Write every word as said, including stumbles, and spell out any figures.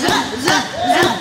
ザザザ